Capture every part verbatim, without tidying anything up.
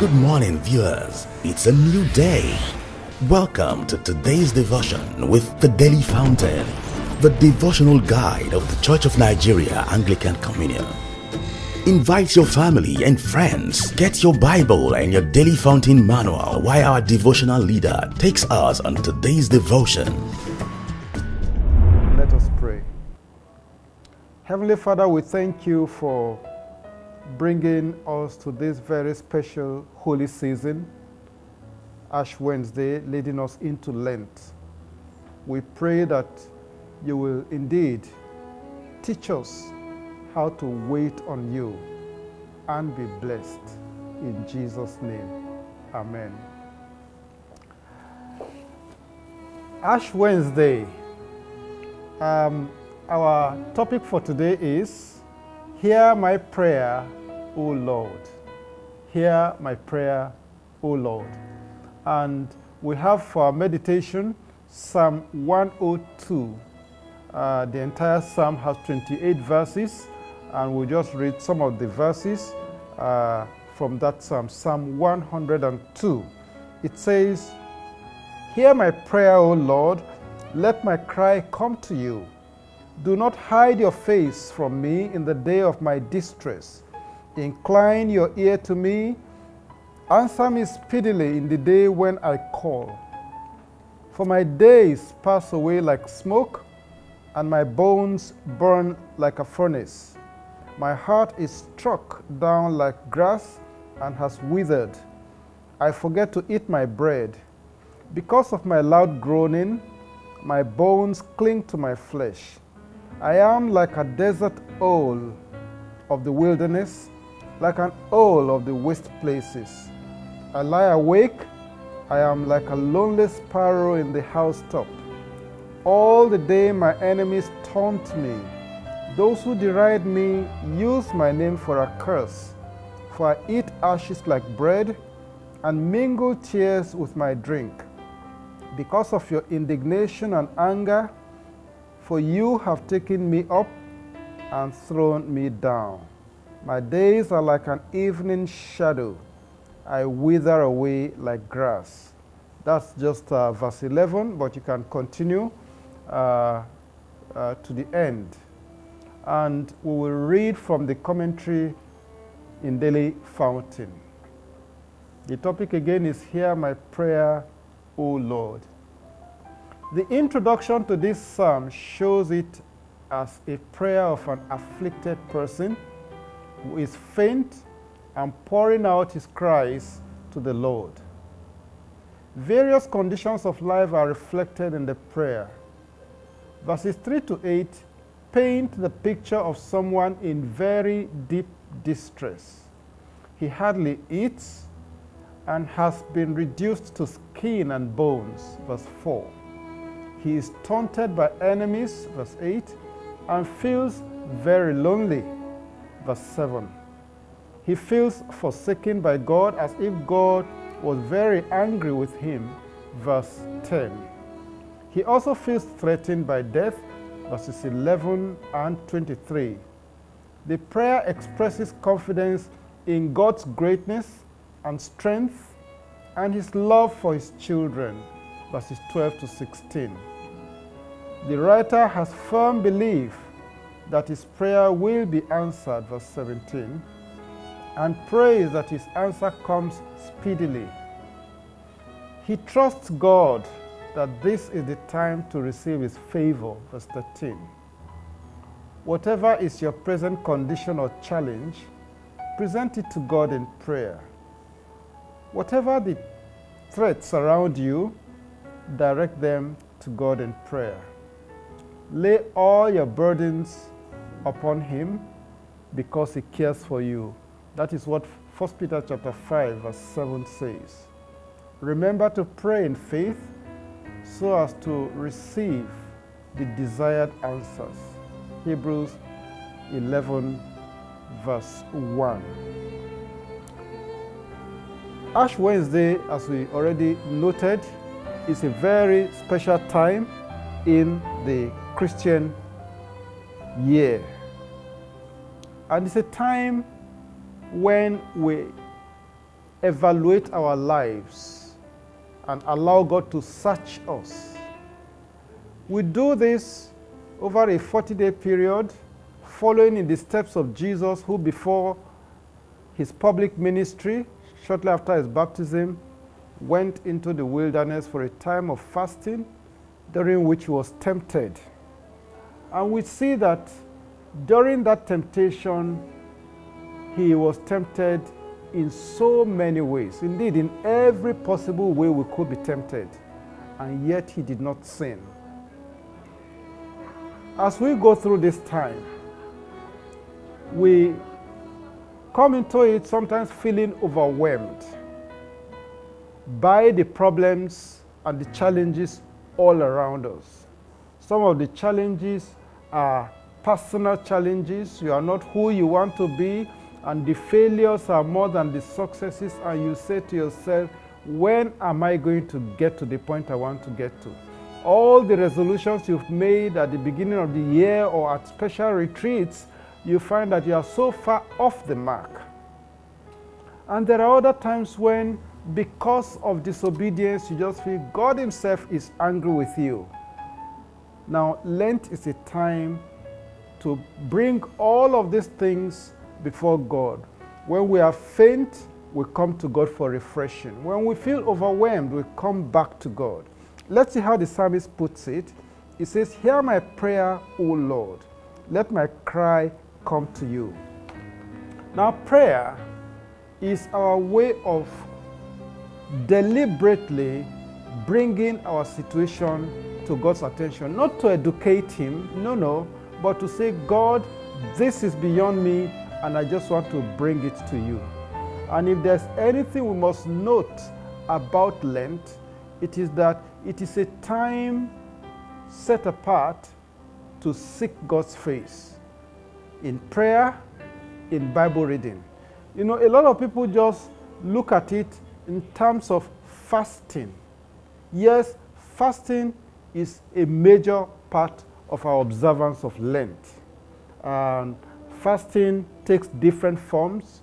Good morning, viewers. It's a new day. Welcome to today's devotion with the Daily Fountain, the devotional guide of the Church of Nigeria Anglican Communion. Invite your family and friends. Get your Bible and your Daily Fountain manual while our devotional leader takes us on today's devotion. Let us pray. Heavenly Father, we thank you for bringing us to this very special holy season, Ash Wednesday, leading us into Lent. We pray that you will indeed teach us how to wait on you and be blessed. In Jesus' name, amen. Ash Wednesday. Um, our topic for today is, hear my prayer, O Lord. Hear my prayer, O Lord. And we have for our meditation Psalm one oh two. Uh, the entire psalm has twenty-eight verses, and we'll just read some of the verses uh, from that psalm, Psalm one hundred and two. It says, hear my prayer, O Lord. Let my cry come to you. Do not hide your face from me in the day of my distress. Incline your ear to me. Answer me speedily in the day when I call. For my days pass away like smoke, and my bones burn like a furnace. My heart is struck down like grass and has withered. I forget to eat my bread. Because of my loud groaning, my bones cling to my flesh. I am like a desert owl of the wilderness, like an owl of the waste places. I lie awake, I am like a lonely sparrow in the housetop. All the day my enemies taunt me. Those who deride me use my name for a curse, for I eat ashes like bread and mingle tears with my drink. Because of your indignation and anger, for you have taken me up and thrown me down. My days are like an evening shadow. I wither away like grass. That's just uh, verse eleven, but you can continue uh, uh, to the end. And we will read from the commentary in Daily Fountain. The topic again is, hear my prayer, O Lord. The introduction to this psalm shows it as a prayer of an afflicted person who is faint and pouring out his cries to the Lord. Various conditions of life are reflected in the prayer. Verses three to eight paint the picture of someone in very deep distress. He hardly eats and has been reduced to skin and bones, verse four. He is taunted by enemies, verse eight, and feels very lonely, verse seven. He feels forsaken by God, as if God was very angry with him, verse ten. He also feels threatened by death, verses eleven and twenty-three. The prayer expresses confidence in God's greatness and strength and his love for his children, verses twelve to sixteen. The writer has firm belief that his prayer will be answered, verse seventeen, and prays that his answer comes speedily. He trusts God that this is the time to receive his favor, verse thirteen. Whatever is your present condition or challenge, present it to God in prayer. Whatever the threats around you, direct them to God in prayer. Lay all your burdens upon him because he cares for you. That is what First Peter chapter five verse seven says. Remember to pray in faith so as to receive the desired answers. Hebrews eleven verse one. Ash Wednesday, as we already noted, is a very special time in the Christian year. And it's a time when we evaluate our lives and allow God to search us. We do this over a forty-day period, following in the steps of Jesus, who before his public ministry, shortly after his baptism, went into the wilderness for a time of fasting, during which he was tempted. And we see that during that temptation, he was tempted in so many ways. Indeed, in every possible way we could be tempted, and yet he did not sin. As we go through this time, we come into it sometimes feeling overwhelmed by the problems and the challenges all around us. Some of the challenges are personal challenges. You are not who you want to be, and the failures are more than the successes, and you say to yourself, when am I going to get to the point I want to get to? All the resolutions you've made at the beginning of the year or at special retreats, you find that you are so far off the mark. And there are other times when, because of disobedience, you just feel God himself is angry with you. Now, Lent is a time to bring all of these things before God. When we are faint, we come to God for refreshing. When we feel overwhelmed, we come back to God. Let's see how the psalmist puts it. He says, hear my prayer, O Lord. Let my cry come to you. Now, prayer is our way of deliberately bringing our situation to God's attention. Not to educate him, no, no, but to say, God, this is beyond me, and I just want to bring it to you. And if there's anything we must note about Lent, it is that it is a time set apart to seek God's face in prayer, in Bible reading. You know, a lot of people just look at it in terms of fasting. Yes, fasting is a major part of our observance of Lent. Um, fasting takes different forms.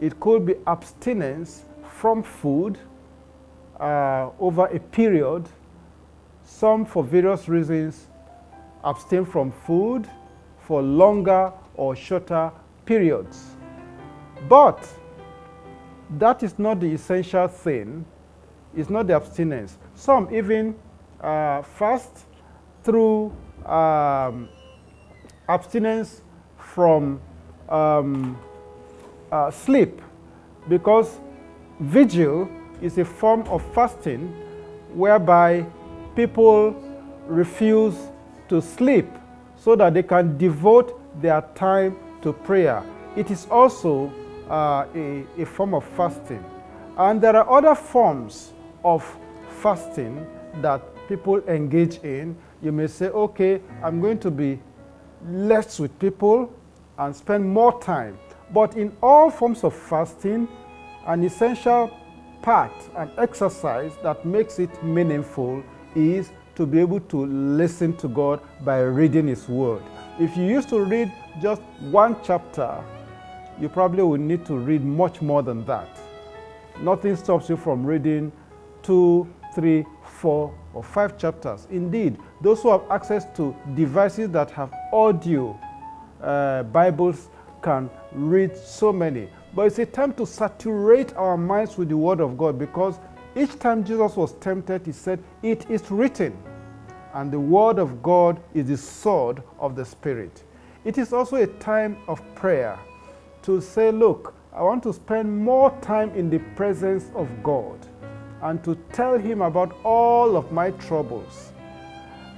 It could be abstinence from food uh, over a period. Some, for various reasons, abstain from food for longer or shorter periods. But that is not the essential thing. It's not the abstinence. Some even uh, fast through um, abstinence from um, uh, sleep, because vigil is a form of fasting whereby people refuse to sleep so that they can devote their time to prayer. It is also uh, a, a form of fasting. And there are other forms of fasting that people engage in. You may say, okay, I'm going to be less with people and spend more time. But in all forms of fasting, an essential part, an exercise that makes it meaningful, is to be able to listen to God by reading his word. If you used to read just one chapter, you probably will need to read much more than that. Nothing stops you from reading two, three, four, or five chapters. Indeed, those who have access to devices that have audio uh, Bibles can read so many. But it's a time to saturate our minds with the word of God, because each time Jesus was tempted, he said, it is written. And the word of God is the sword of the Spirit. It is also a time of prayer, to say, look, I want to spend more time in the presence of God, and to tell him about all of my troubles.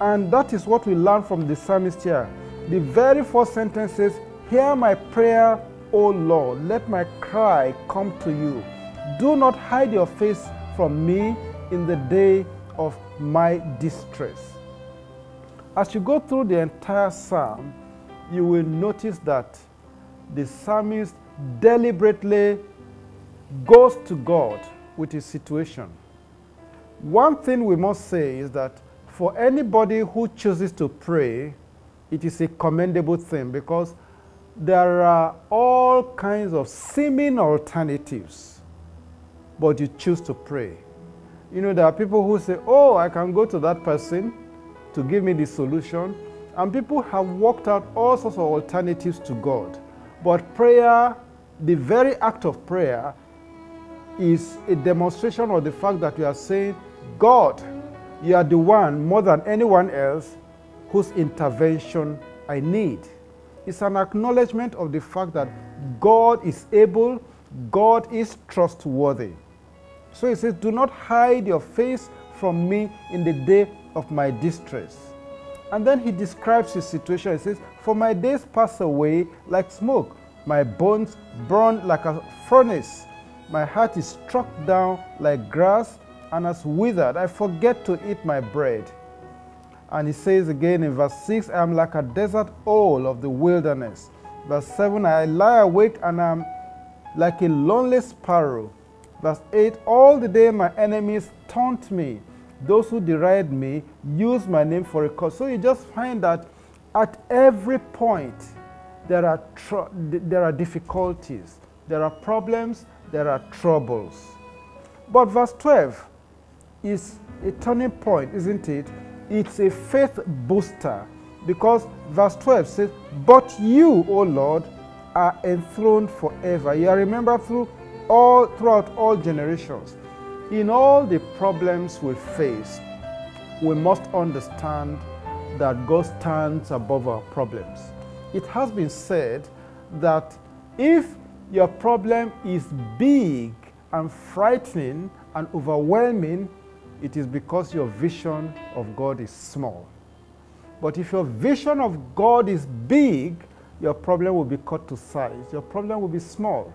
And that is what we learn from the psalmist here. The very first sentence says, hear my prayer, O Lord, let my cry come to you. Do not hide your face from me in the day of my distress. As you go through the entire psalm, you will notice that the psalmist deliberately goes to God with his situation. One thing we must say is that for anybody who chooses to pray, it is a commendable thing, because there are all kinds of seeming alternatives but you choose to pray. You know, there are people who say, oh, I can go to that person to give me the solution. And people have worked out all sorts of alternatives to God. But prayer, the very act of prayer, is a demonstration of the fact that you are saying, God, you are the one more than anyone else whose intervention I need. It's an acknowledgement of the fact that God is able, God is trustworthy. So he says, do not hide your face from me in the day of my distress. And then he describes his situation. He says, for my days pass away like smoke. My bones burn like a furnace. My heart is struck down like grass and has withered. I forget to eat my bread. And he says again in verse six, I am like a desert owl of the wilderness. Verse seven, I lie awake and I am like a lonely sparrow. Verse eight, all the day my enemies taunt me. Those who deride me use my name for a curse. So you just find that at every point there are, there are difficulties, there are problems, there are troubles. But verse twelve is a turning point, isn't it? It's a faith booster, because verse twelve says, but you, O Lord, are enthroned forever. You are remembered through all, throughout all generations. In all the problems we face, we must understand that God stands above our problems. It has been said that if your problem is big and frightening and overwhelming, it is because your vision of God is small. But if your vision of God is big, your problem will be cut to size. Your problem will be small.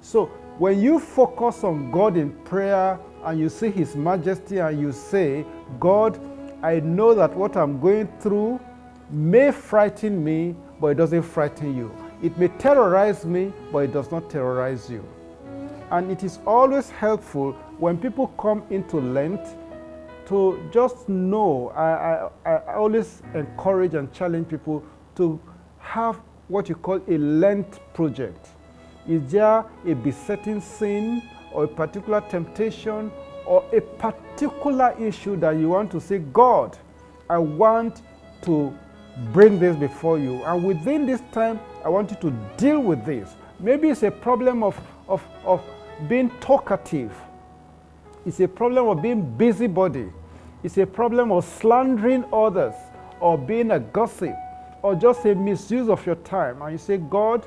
So when you focus on God in prayer, and you see His majesty, and you say, God, I know that what I'm going through may frighten me, but it doesn't frighten you. It may terrorize me, but it does not terrorize you. And it is always helpful when people come into Lent to just know. I, I, I always encourage and challenge people to have what you call a Lent project. Is there a besetting sin, or a particular temptation, or a particular issue that you want to say, God, I want to bring this before you, and within this time, I want you to deal with this. Maybe it's a problem of, of, of being talkative. It's a problem of being busybody. It's a problem of slandering others, or being a gossip, or just a misuse of your time. And you say, God,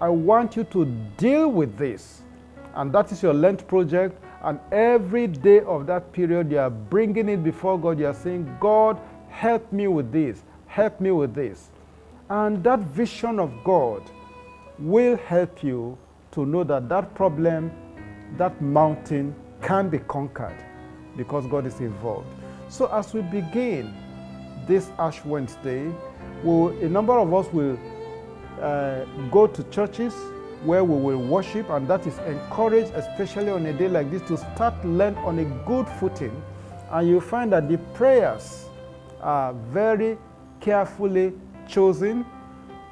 I want you to deal with this. And that is your Lent project. And every day of that period, you are bringing it before God. You are saying, God, help me with this. Help me with this. And that vision of God will help you to know that that problem, that mountain can be conquered because God is involved. So as we begin this Ash Wednesday, we'll, a number of us will uh, go to churches where we will worship, and that is encouraged, especially on a day like this, to start Lent on a good footing. And you'll find that the prayers are very carefully chosen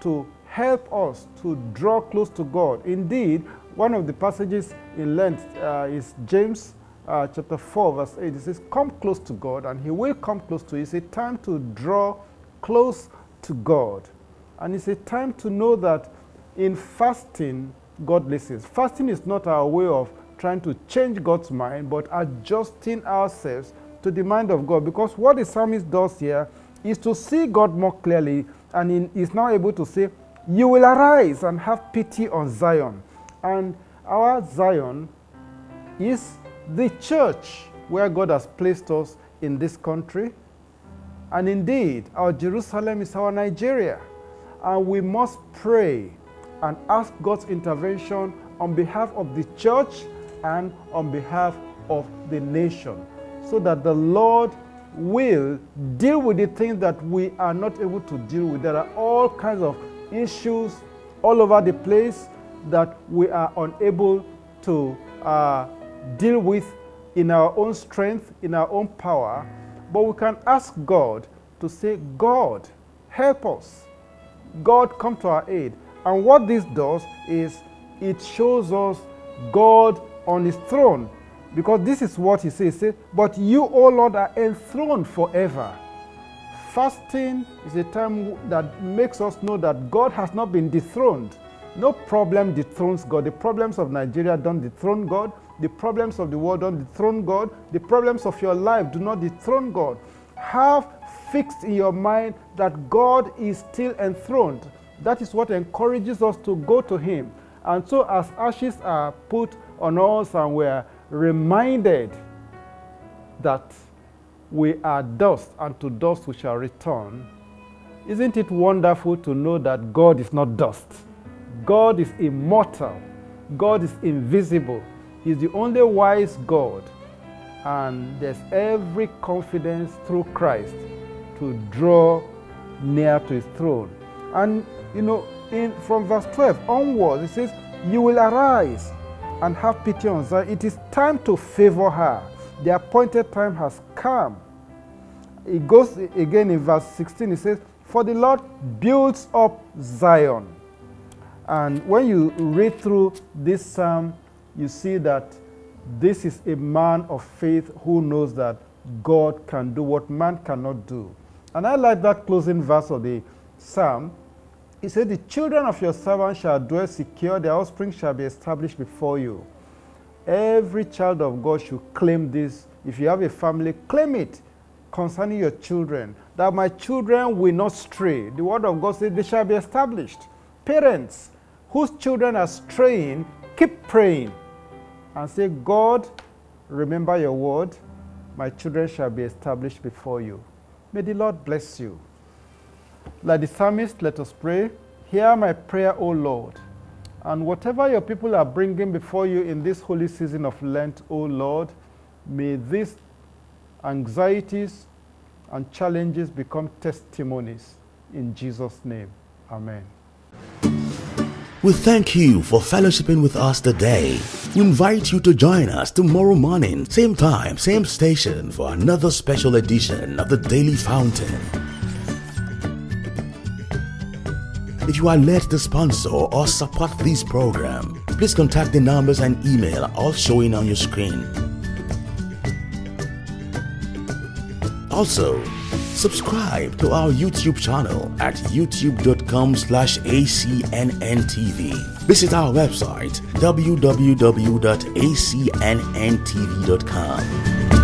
to help us to draw close to God. Indeed, one of the passages in Lent uh, is James uh, chapter four verse eight. It says, come close to God and He will come close to you. It's a time to draw close to God. And it's a time to know that in fasting, God listens. Fasting is not our way of trying to change God's mind, but adjusting ourselves to the mind of God. Because what the psalmist does here is to see God more clearly, and in, is now able to say, you will arise and have pity on Zion. And our Zion is the church where God has placed us in this country. And indeed, our Jerusalem is our Nigeria. And we must pray and ask God's intervention on behalf of the church and on behalf of the nation, so that the Lord will deal with the things that we are not able to deal with. There are all kinds of issues all over the place that we are unable to uh, deal with in our own strength, in our own power. But we can ask God to say, God, help us. God, come to our aid. And what this does is it shows us God on His throne, Because this is what he says, says, but you, O Lord, are enthroned forever. Fasting is a time that makes us know that God has not been dethroned. No problem dethrones God. The problems of Nigeria don't dethrone God. The problems of the world don't dethrone God. The problems of your life do not dethrone God. Have fixed in your mind that God is still enthroned. That is what encourages us to go to him. And so as ashes are put on us and we're reminded that we are dust, and to dust we shall return, isn't it wonderful to know that God is not dust? God is immortal. God is invisible. He's the only wise God. And there's every confidence through Christ to draw near to his throne. And, you know, in, from verse twelve onwards, it says, you will arise and have pity on Zion. It is time to favor her. The appointed time has come. It goes again in verse sixteen. It says, for the Lord builds up Zion. And when you read through this psalm, you see that this is a man of faith who knows that God can do what man cannot do. And I like that closing verse of the psalm. It said, the children of your servant shall dwell secure, their offspring shall be established before you. Every child of God should claim this. If you have a family, claim it concerning your children, that my children will not stray. The word of God says they shall be established. Parents whose children are straying, keep praying and say, God, remember your word. My children shall be established before you. May the Lord bless you. Like the psalmist, let us pray. Hear my prayer, O Lord. And whatever your people are bringing before you in this holy season of Lent, O Lord, may these anxieties and challenges become testimonies. In Jesus' name, amen. We thank you for fellowshipping with us today. We invite you to join us tomorrow morning, same time, same station, for another special edition of the Daily Fountain. If you are led to sponsor or support this program, please contact the numbers and email all showing on your screen. Also, subscribe to our YouTube channel at youtube dot com slash A C N N T V. Visit our website w w w dot A C N N T V dot com.